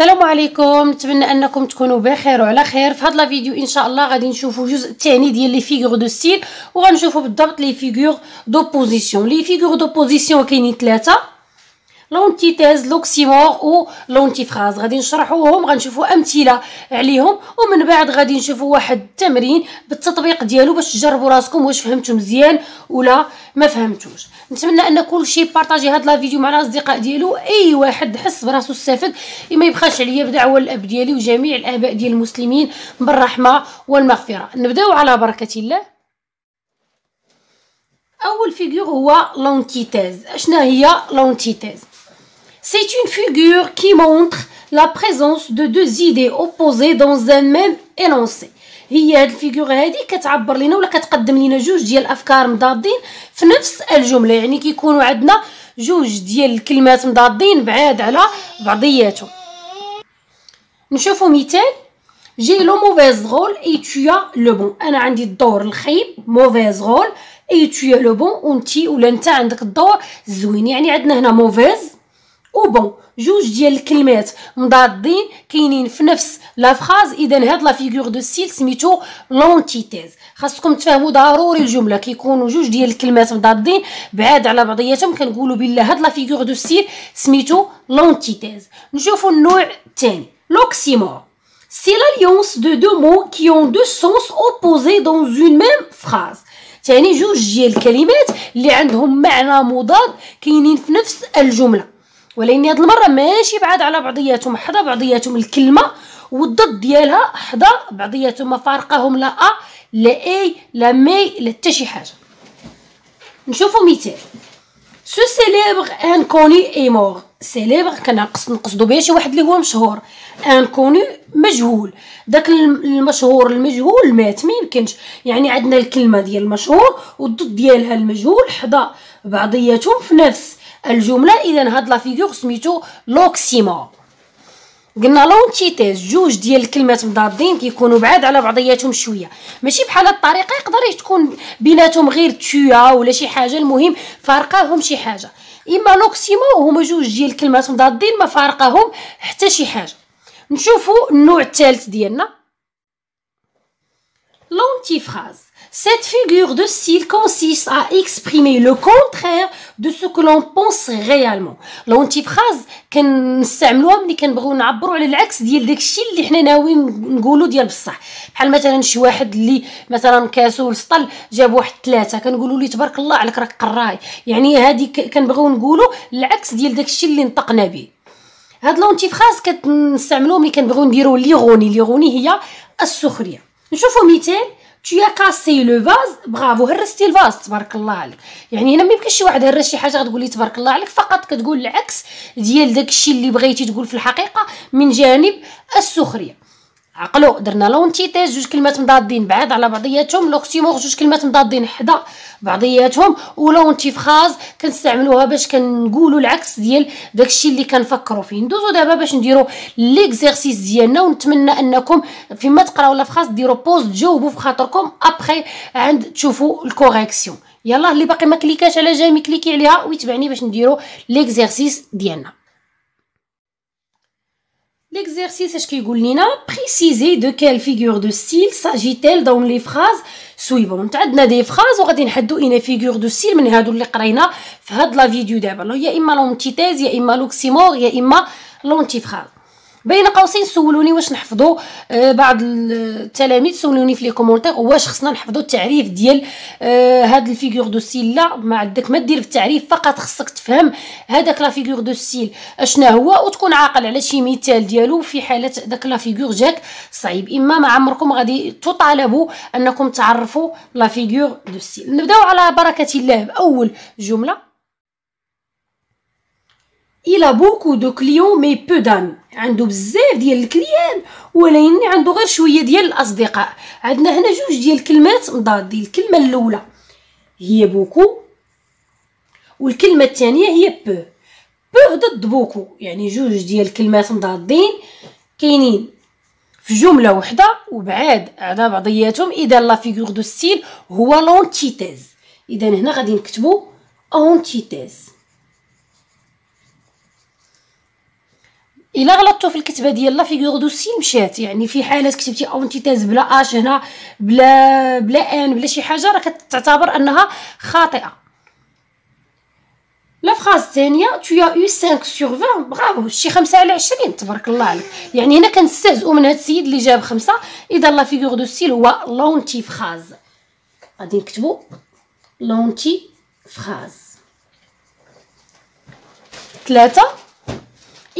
السلام عليكم. نتمنى انكم تكونوا بخير وعلى خير. في هذا الفيديو ان شاء الله غادي نشوفوا الجزء الثاني ديال لي فيغور دو ستيل، وغنشوفوا بالضبط لي فيغور دوبوزيسيون. لي فيغور دوبوزيسيون كاينين ثلاثه، لونتيتيز، لوكسيمور و لونتيفراز. غادي نشرحوهم، غنشوفوا امثله عليهم، ومن بعد غادي نشوفوا واحد التمرين بالتطبيق ديالو باش تجربوا راسكم واش فهمتوا مزيان ولا ما فهمتوش. نتمنى ان كلشي بارطاجي هاد لا فيديو مع الاصدقاء ديالو، اي واحد حس براسو استفاد، ما يبخاش عليا بدعوه الاب ديالي وجميع الاباء ديال المسلمين بالرحمه والمغفره. نبداو على بركه الله. اول فيغور هو لونتيتيز. اشنا هي لونتيتيز؟ C'est une figure qui montre la présence de deux idées opposées dans un même énoncé. هي هاد الفيغور هادي كتعبر لينا ولا كتقدم لينا جوج ديال الافكار مضادين في نفس الجمله، يعني كيكونوا عندنا جوج ديال الكلمات مضادين بعاد على بعضياتهم. نشوفوا مثال. J'ai le mauvais rôle et tu as le bon. انا عندي الدور الخايب، mauvais rôle، et tu as le bon، وانتي ولا انت عندك الدور الزوين. يعني عندنا هنا mauvais وبون، جوج ديال الكلمات مضادين كاينين في نفس لافراز. اذا هاد لا فيغور دو ستيل سميتو لونتيتيز. خاصكم تفهموا ضروري الجمله، كيكونوا جوج ديال الكلمات مضادين بعاد على بعضياتهم، كنقولوا بالله هاد لا فيغور دو ستيل سميتو لونتيتيز. نشوفوا النوع الثاني، لوكسيمور. C'est l'alliance de deux mots qui ont deux sens opposés dans une même phrase. تعني جوج ديال الكلمات اللي عندهم معنى مضاد كاينين في نفس الجمله، ولكن هاد المره ماشي بعاد على بعضياتهم، حدا بعضياتهم الكلمه والضد ديالها، حدا بعضياتهم، ما فارقهم لا ا لا اي لا مي لا حتى شي حاجه. نشوفوا مثال. سو سيليبر ان كوني اي مور. سيليبر كنقصدو بها شي واحد اللي هو مشهور، ان كوني مجهول، داك المشهور المجهول مات، ما يمكنش. يعني عندنا الكلمه ديال المشهور والضد ديالها المجهول حدا بعضياتهم في نفس الجمله. اذا هاد لا فيغور سميتو لوكسيمور. قلنا لونتيتيز جوج ديال الكلمات مضادين كيكونوا بعاد على بعضياتهم شويه، ماشي بحال الطريقه، يقدر تكون بيناتهم غير تشويه ولا شي حاجه، المهم فارقاهم شي حاجه. اما لوكسيمور هما جوج ديال الكلمات مضادين ما فارقاهم حتى شي حاجه. نشوفوا النوع الثالث ديالنا، لونتيفراز. Cette figure de style consiste à exprimer le contraire de ce que l'on pense réellement. لونتيفراز كنستعملوها ملي كنبغيو نعبروا على العكس ديال داكشي اللي حنا ناويين نقولوا ديال بصح. بحال مثلا شي واحد اللي مثلا كاسول سطل جاب واحد ثلاثه، كنقولوا ليه تبارك الله عليك راك قراي، يعني هذه كنبغيو نقولوا العكس ديال داكشي اللي نطقنا به. هاد لونتيفراز كنستعملوها ملي كنبغيو نديروا ليغوني. ليغوني هي السخريه. نشوفوا مثال. Tu as cassé le vase, bravo, هرستي الفاز تبارك الله عليك. يعني هنا ما يمكنش شي واحد هرس شي حاجه غتقول لي تبارك الله عليك، فقط كتقول العكس ديال داكشي اللي بغيتي تقول في الحقيقه من جانب السخريه. عقلوا درنا لونتيتيز جوج كلمات مضادين بعاد على بعضياتهم، لوكسيمور جوج كلمات مضادين حدا بعضياتهم، ولونتيفراز كنستعملوها باش كنقولوا العكس ديال داكشي اللي كنفكروا فيه. ندوزو دابا باش نديروا ليكزيرسيس ديالنا، ونتمنى انكم فيما تقراو لافراز ديروا بوز تجاوبوا في خاطركم ابخي عند تشوفوا الكوريكسيون. يلاه اللي باقي ما كليكاش على جيمي كليكي عليها ويتبعني باش نديروا ليكزيرسيس ديالنا. L'exercice اش كيقول لينا؟ préciser de quelle figure de style s'agit-elle dans les phrases suivantes. عندنا دي فراز وغادي نحدوا اين فيغور دو ستيل من هادو اللي قرينا في هاد لا فيديو دابا، يا اما لونتيتيز يا اما لوكسيمور يا اما لونتيفراز. بين قوسين سولوني واش نحفظوا، بعض التلاميذ سولوني في لي كومونتير واش خصنا نحفظوا التعريف ديال هاد الفيغور دو ستيل. لا، ما عندك ما دير بالتعريف، فقط خصك تفهم هذاك لا فيغور دو ستيل اشنا هو، وتكون عاقل على شي مثال ديالو في حاله داك لا فيغور جاك صعيب. اما ما عمركم غادي تطالبوا انكم تعرفوا لا فيغور دو ستيل. نبداو على بركه الله باول جمله. Il a beaucoup de clients mais peu d'amis. عنده بزاف ديال الكليان ولكن عنده غير شويه ديال الاصدقاء. عندنا هنا جوج ديال الكلمات مضادين، الكلمه الاولى هي بوكو والكلمه الثانيه هي بو. بو ضد بوكو، يعني جوج ديال الكلمات مضادين كاينين في جمله وحده وبعاد على بعضياتهم. اذا لا فيغور دو ستيل هو لونتيتيز. اذا هنا غادي نكتبوا اونتيتيز. الا غلطتو في الكتابه ديال لا فيغور دو سي مشات. يعني في حالات كتبتي اونتيتاز بلا اش هنا بلا ان بلا شي حاجه راه كتعتبر انها خاطئه. لا فراز الثانيه tu as eu 5/20 برافو شي 5/20 تبارك الله عليك. يعني هنا كنستهزئوا من هذا السيد اللي جاب 5. اذا لا فيغور دو سي هو لونتي فراز، غادي نكتبوا لونتي فراز. 3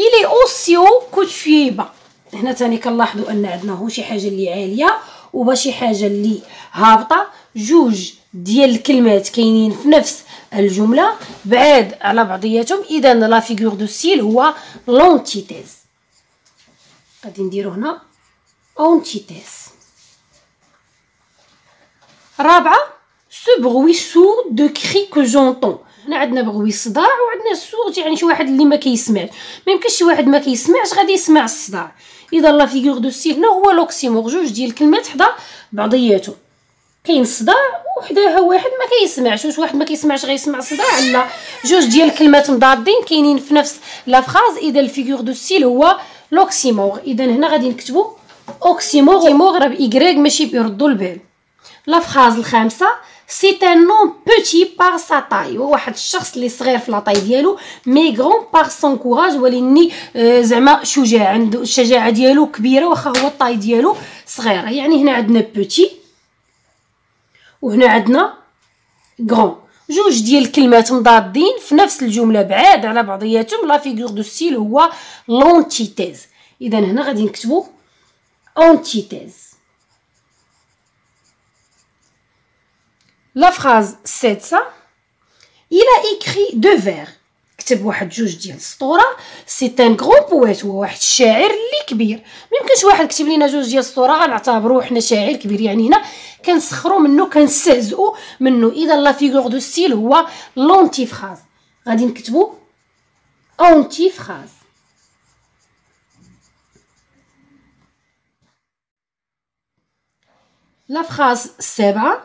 il est aussi haut que tu es bas. هنا ثاني كنلاحظوا ان عندنا هو شي حاجه اللي عاليه وبا شي حاجه اللي هابطه. جوج ديال الكلمات كاينين في نفس الجمله بعاد على بعضياتهم. اذا لا فيغور دو سيل هو لونتيتيز. غادي نديرو هنا اونتيتيز. 4 ce bruit sourd de cri que j'entends. هنا عندنا بغوي الصداع وعندنا الصوت. يعني شي واحد اللي ما كيسمعش، ما يمكنش شي واحد ما كيسمعش غادي يسمع الصداع. اذا لا فيغور دو سي هنا هو لوكسيمور، جوج ديال الكلمات حدا بعضياتهم، كاين صداع وحداها واحد ما كيسمعش. واش واحد ما كيسمعش غيسمع صداع؟ لا، جوج ديال الكلمات مضادين كاينين في نفس لا فراز. اذا الفيغور دو سي هو لوكسيمور. اذا هنا غادي نكتبوا اوكسيمور، مور بايغريك ماشي بيردوا البال. لا فراز الخامسه C'est un homme petit par sa taille. واحد الشخص اللي صغير في لاطاي ديالو. مي غرون بار سون كوراج، وليني زعما شجاع، عنده الشجاعه ديالو كبيره واخا هو الطاي ديالو صغيره. يعني هنا عندنا بوتي وهنا عندنا غرون، جوج ديال الكلمات مضادين في نفس الجمله بعاد على بعضياتهم. لا فيغور دو ستيل هو لونتيتيز. اذا هنا غادي نكتبوا اونتيتيز. La phrase 7, ça. Il a écrit 2 vers. كتب واحد جوج ديال السطوره. سيت ان غرو بويت، هو واحد الشاعر اللي كبير. ميمكنش واحد كتب لينا جوج ديال السطوره غنعتبروه حنا شاعر كبير. يعني هنا كنسخرو منه، كنستهزئو منه. اذا لا فيغور دو ستيل هو لونتي فراز. غادي نكتبو اونتي فراز. لا فراز 7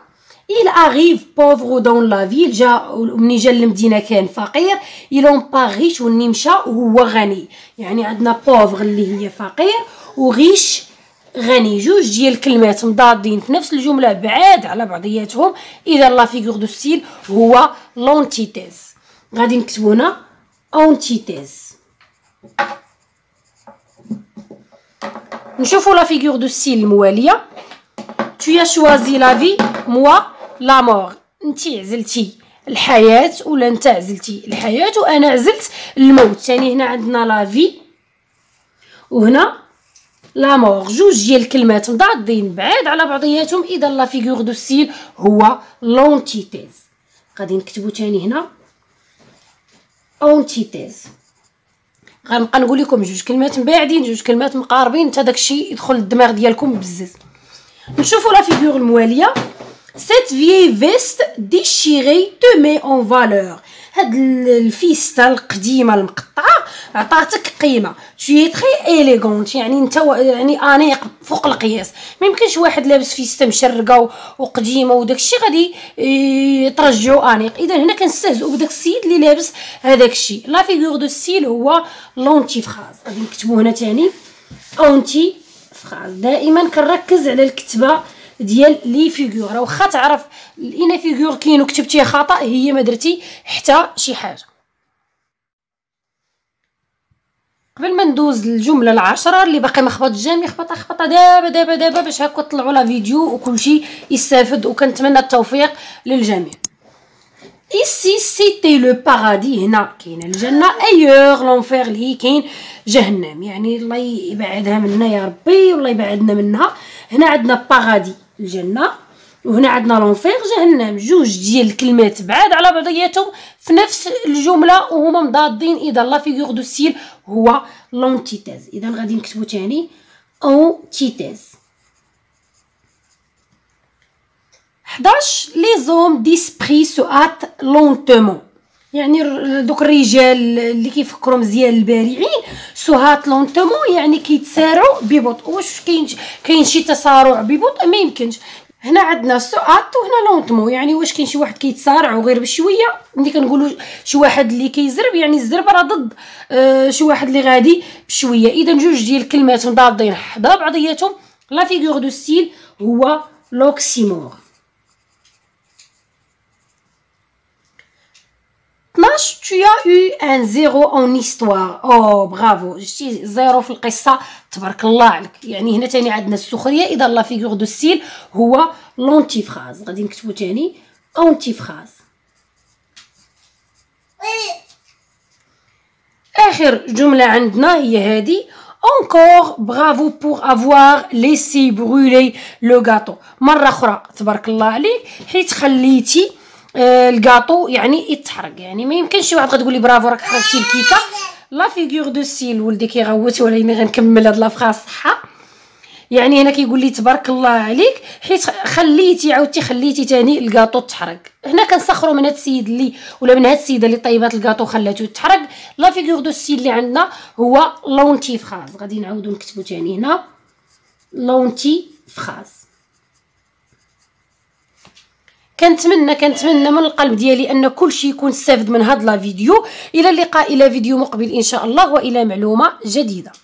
Il arrive pauvre dans la ville. جا منين جا للمدينه كان فقير. il en pas riche واللي مشى هو غني. يعني عندنا pauvre اللي هي فقير وغيش غني، جوج ديال الكلمات مضادين في نفس الجمله بعاد على بعضياتهم. اذا لا فيغور دو ستيل هو لونتيتيز. غادي نكتبو هنا اونتيتيز. نشوفوا لا فيغور دو ستيل المواليه. tu as choisi la vie moi لا مور. انتي عزلتي الحياه ولا انت عزلتي الحياه وانا عزلت الموت. ثاني هنا عندنا لا في وهنا لا مور، جوج ديال الكلمات مضادين بعاد على بعضياتهم. اذا لا فيغور دو ستيل هو لونتيتيز. غادي نكتبو ثاني هنا اونتيتيز. غنبقى نقول لكم جوج كلمات مباعدين، جوج كلمات مقاربين حتى داكشي يدخل للدماغ ديالكم بزاف. نشوفوا لا فيغور المواليه. Cette vieille veste déchirée te met en valeur. هاد الفيستا القديمه المقطعه عطاتك قيمه. tu es très élégante. يعني انت يعني انيق فوق القياس. ما يمكنش واحد لابس فيستا مشرقه وقديمه وداكشي غادي ترجعو انيق. اذا هنا كنستهزئوا بداك السيد اللي لابس هذاك الشيء. لا فيغور دو ستيل هو لونتي فراز. غادي نكتبو هنا ثاني اونتي فراز. دائما كنركز على الكتابه ديال لي فيغور، راه واخا تعرف لينا فيغور كاين وكتبتي خطا هي ما درتي حتى شي حاجه. قبل ما ندوز للجمله 10 اللي باقي ما خبطش جامي، خبطها دابا دابا دابا باش هاكا طلعوا لا فيديو وكلشي يستافد. وكنتمنى التوفيق للجميع. ici c'était le paradis. هنا كاينه الجنه، ailleurs l'enfer اللي هي كاين جهنم. يعني الله يبعدها منا يا ربي والله يبعدنا منها. هنا عندنا paradis الجنه وهنا عندنا l'enfer جهنم، جوج ديال الكلمات بعاد على بعضياتهم في نفس الجمله وهما مضادين. اذا لا فيغور دو ستيل هو لونتيتيز. اذا غادي نكتبو ثاني اونتيتيز. 11 les hommes d'esprit se hâtent lentement. يعني دوك الرجال اللي كيفكروا مزيان البارعين سهات لونتومون يعني كيتسارعوا ببطء. واش كاين شي تسارع ببطء؟ ما يمكنش. هنا عندنا السقط وهنا لونطمو. يعني واش كاين شي واحد كيتصارع وغير بشويه؟ ملي كنقولوا شي واحد اللي كيزرب يعني الزربه راه ضد شي واحد اللي غادي بشويه. اذا جوج ديال الكلمات مضادين حدا بعضياتهم. لا فيغور دو ستيل هو لوكسيمور. 12 tu as eu un 0 en histoire. او برافو، جبتي زيرو في القصه تبارك الله عليك. يعني هنا ثاني عندنا السخريه. اذا لا فيغور دو ستيل هو لونتي فراز. غادي نكتبو ثاني اونتي فراز. اخر جمله عندنا هي هذه. Encore bravo pour avoir laissé brûler le gâteau. مرة أخرى تبارك الله عليك حيت خليتي الكاطو يعني يتحرق. يعني ما يمكنش شي واحد غتقولي برافو راك حرقتي الكيكه. لا فيغور دو سيل ولدي كيغوت ولا انا غنكمل هاد لافراس صحه. يعني هنا كيقول لي تبارك الله عليك حيت خليتي عاوتي خليتي ثاني الكاطو تحرق. هنا كنسخروا من هاد السيد اللي ولا من هاد السيده اللي طيبات الكاطو خلاتو تحرق. لا فيغور دو سيل اللي عندنا هو لونتي فراز. غادي نعاودو نكتبو ثاني هنا لونتي فراز. كنتمنى من القلب ديالي ان كلشي يكون استفاد من هاد لا فيديو. الى اللقاء الى فيديو مقبل ان شاء الله والى معلومه جديده.